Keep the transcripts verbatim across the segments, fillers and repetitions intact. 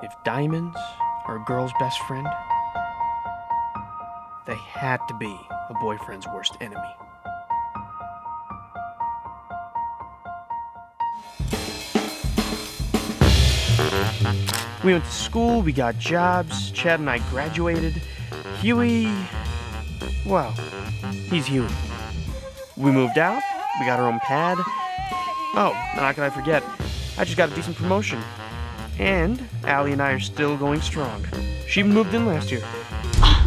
If diamonds are a girl's best friend, they had to be a boyfriend's worst enemy. We went to school, we got jobs, Chad and I graduated. Huey, well, he's Huey. We moved out, we got our own pad. Oh, and how could I forget? I just got a decent promotion. And Allie and I are still going strong. She moved in last year.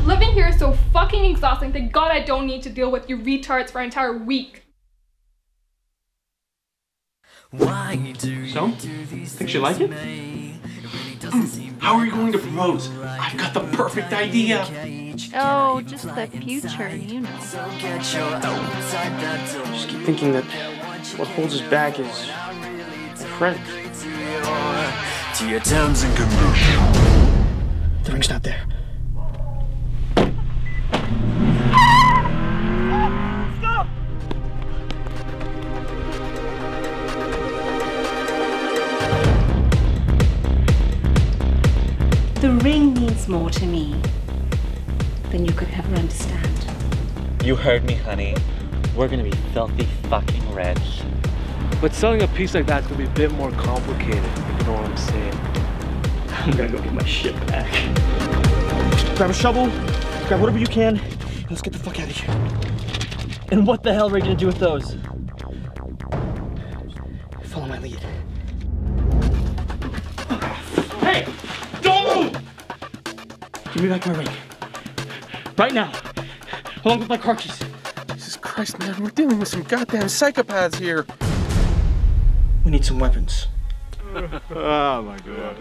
Living here is so fucking exhausting. Thank God I don't need to deal with you retards for an entire week. Why do so? Think she like it? How are you going to propose? I've got the perfect idea. Oh, just the future, you know. Just keep thinking that what holds us back is friends. To your terms and conditions. The ring's not there. The ring means more to me than you could ever understand. You heard me, honey. We're gonna be filthy fucking rich. But selling a piece like that's gonna be a bit more complicated, if you know what I'm saying. I'm gonna go get my shit back. Grab a shovel, grab whatever you can, and let's get the fuck out of here. And what the hell are we gonna do with those? Follow my lead. Give me back my ring. Right now. Along with my car keys. Jesus Christ, man. We're dealing with some goddamn psychopaths here. We need some weapons. Oh my God.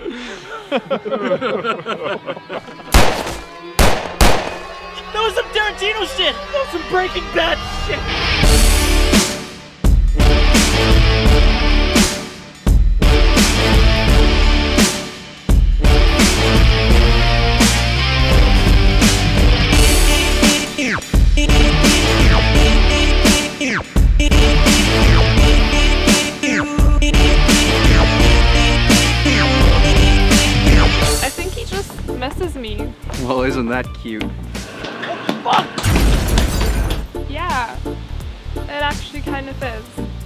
That was some Tarantino shit. That was some Breaking Bad shit. Me. Well, isn't that cute? What the fuck? Yeah, it actually kind of is.